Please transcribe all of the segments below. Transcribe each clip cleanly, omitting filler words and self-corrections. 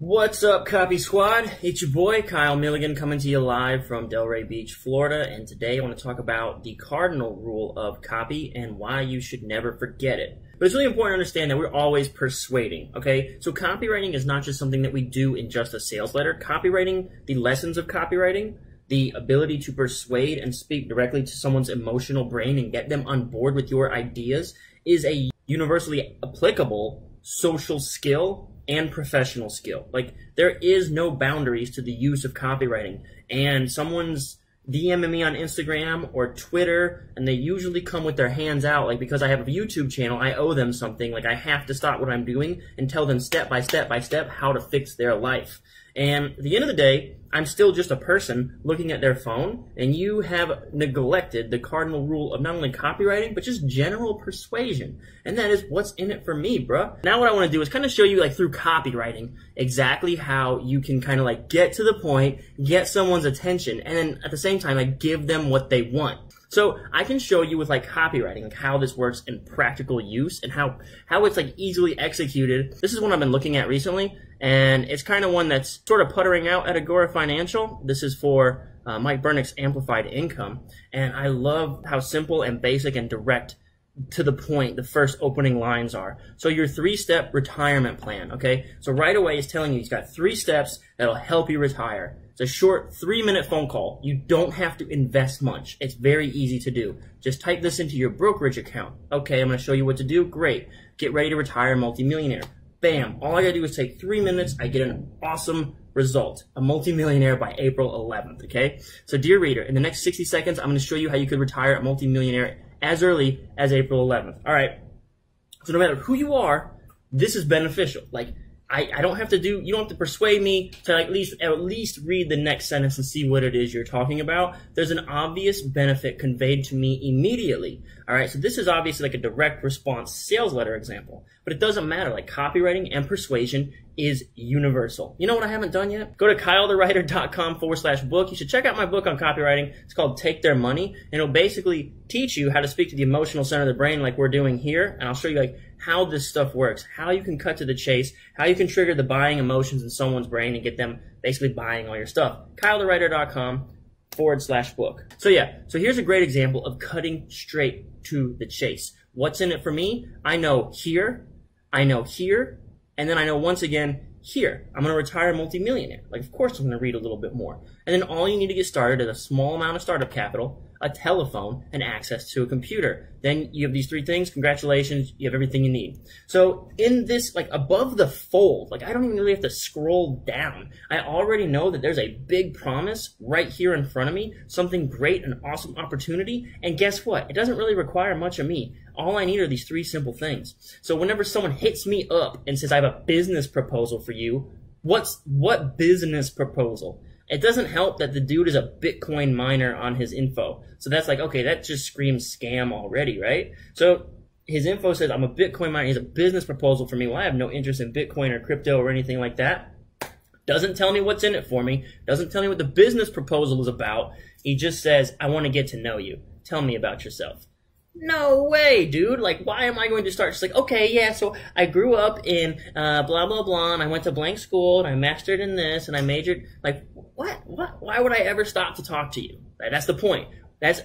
What's up, Copy Squad? It's your boy, Kyle Milligan, coming to you live from Delray Beach, Florida. And today I want to talk about the cardinal rule of copy and why you should never forget it. But it's really important to understand that we're always persuading, okay? So copywriting is not just something that we do in just a sales letter. Copywriting, the lessons of copywriting, the ability to persuade and speak directly to someone's emotional brain and get them on board with your ideas is a universally applicable social skill and professional skill. Like, there is no boundaries to the use of copywriting. And someone's DMing me on Instagram or Twitter, and they usually come with their hands out, like, because I have a YouTube channel, I owe them something. Like, I have to stop what I'm doing and tell them step by step how to fix their life. And at the end of the day, I'm still just a person looking at their phone, and you have neglected the cardinal rule of not only copywriting, but just general persuasion. And that is what's in it for me, bruh. Now what I want to do is kind of show you, like, through copywriting, exactly how you can kind of, like, get to the point, get someone's attention, and then at the same time, like, give them what they want. So I can show you with, like, copywriting, like, how this works in practical use and how it's, like, easily executed. This is one I've been looking at recently, and it's kind of one that's sort of puttering out at Agora Financial. This is for Mike Bernick's Amplified Income, and I love how simple and basic and direct to the point the first opening lines are. So your 3-step retirement plan, okay? So right away it's telling you he's got 3 steps that'll help you retire. It's a short 3-minute phone call. You don't have to invest much. It's very easy to do. Just type this into your brokerage account. Okay, I'm going to show you what to do. Great. Get ready to retire multimillionaire. Bam. All I got to do is take 3 minutes. I get an awesome result. A multimillionaire by April 11th, okay? So dear reader, in the next 60 seconds, I'm going to show you how you could retire a multimillionaire as early as April 11th. All right. So no matter who you are, this is beneficial. Like, I don't have to do, you don't have to persuade me to at least read the next sentence and see what it is you're talking about. There's an obvious benefit conveyed to me immediately. All right, so this is obviously like a direct response sales letter example, but it doesn't matter. Like, copywriting and persuasion is universal. You know what I haven't done yet? Go to KyleTheWriter.com/book. You should check out my book on copywriting. It's called Take Their Money, and it'll basically teach you how to speak to the emotional center of the brain like we're doing here, and I'll show you, like, how this stuff works, how you can cut to the chase, how you can trigger the buying emotions in someone's brain and get them basically buying all your stuff. KyleTheWriter.com/book. So yeah, so here's a great example of cutting straight to the chase. What's in it for me? I know here, and then I know once again here. I'm going to retire multimillionaire. Like, of course I'm going to read a little bit more. And then all you need to get started is a small amount of startup capital, a telephone, and access to a computer. Then you have these 3 things. Congratulations, you have everything you need. So in this, like, above the fold, like, I don't even really have to scroll down. I already know that there's a big promise right here in front of me, something great, an awesome opportunity. And guess what? It doesn't really require much of me. All I need are these 3 simple things. So whenever someone hits me up and says, I have a business proposal for you, what business proposal? It doesn't help that the dude is a Bitcoin miner on his info. So that's like, okay, that just screams scam already, right? So his info says, I'm a Bitcoin miner. He's a business proposal for me. Well, I have no interest in Bitcoin or crypto or anything like that. Doesn't tell me what's in it for me. Doesn't tell me what the business proposal is about. He just says, I want to get to know you. Tell me about yourself. No way, dude. Like, why am I going to start? She's like, okay, yeah, so I grew up in blah, blah, blah, and I went to blank school, and I mastered in this, and I majored. Like, what? Why would I ever stop to talk to you? That's the point. That's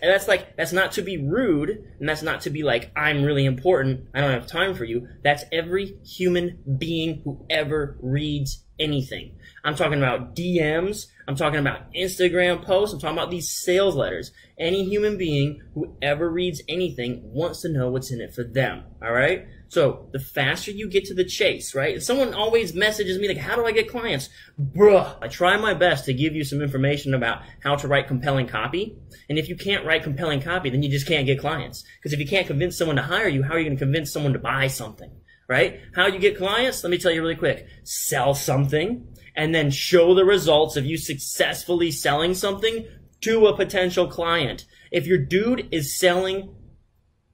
not to be rude, and that's not to be like, I'm really important, I don't have time for you. That's every human being who ever reads anything. I'm talking about DMs, I'm talking about Instagram posts, I'm talking about these sales letters. Any human being who ever reads anything wants to know what's in it for them, all right? So the faster you get to the chase, right? If someone always messages me, like, how do I get clients? Bruh, I try my best to give you some information about how to write compelling copy. And if you can't write compelling copy, then you just can't get clients. Because if you can't convince someone to hire you, how are you going to convince someone to buy something? Right? How you get clients? Let me tell you really quick. Sell something and then show the results of you successfully selling something to a potential client. If your dude is selling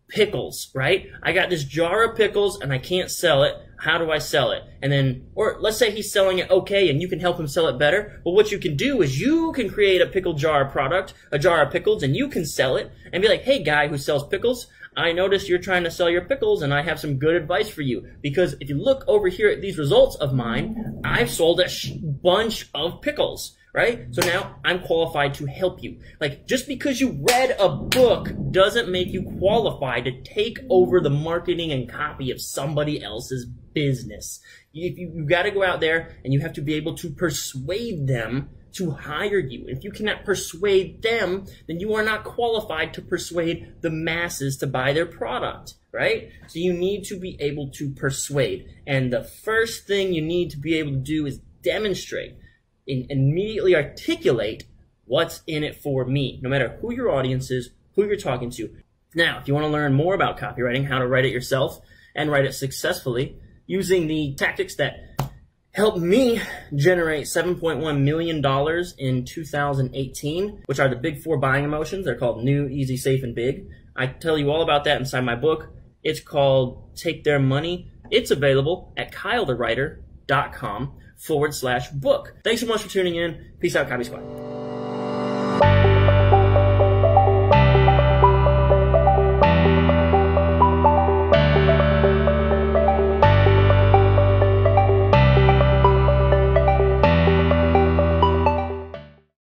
pickles, right? I got this jar of pickles and I can't sell it. How do I sell it? And then, or let's say he's selling it okay and you can help him sell it better. Well, what you can do is you can create a pickle jar product, a jar of pickles, and you can sell it and be like, hey, guy who sells pickles, I notice you're trying to sell your pickles, and I have some good advice for you. Because if you look over here at these results of mine, I've sold a bunch of pickles, right? So now I'm qualified to help you. Like, just because you read a book doesn't make you qualified to take over the marketing and copy of somebody else's business. You've got to go out there, and you have to be able to persuade them to hire you. If you cannot persuade them, then you are not qualified to persuade the masses to buy their product, right? So you need to be able to persuade. And the first thing you need to be able to do is demonstrate and immediately articulate what's in it for me, no matter who your audience is, who you're talking to. Now, if you want to learn more about copywriting, how to write it yourself and write it successfully using the tactics that help me generate $7.1 million in 2018, which are the big four buying emotions. They're called new, easy, safe, and big. I tell you all about that inside my book. It's called Take Their Money. It's available at KyleTheWriter.com/book. Thanks so much for tuning in. Peace out, Copy Squad.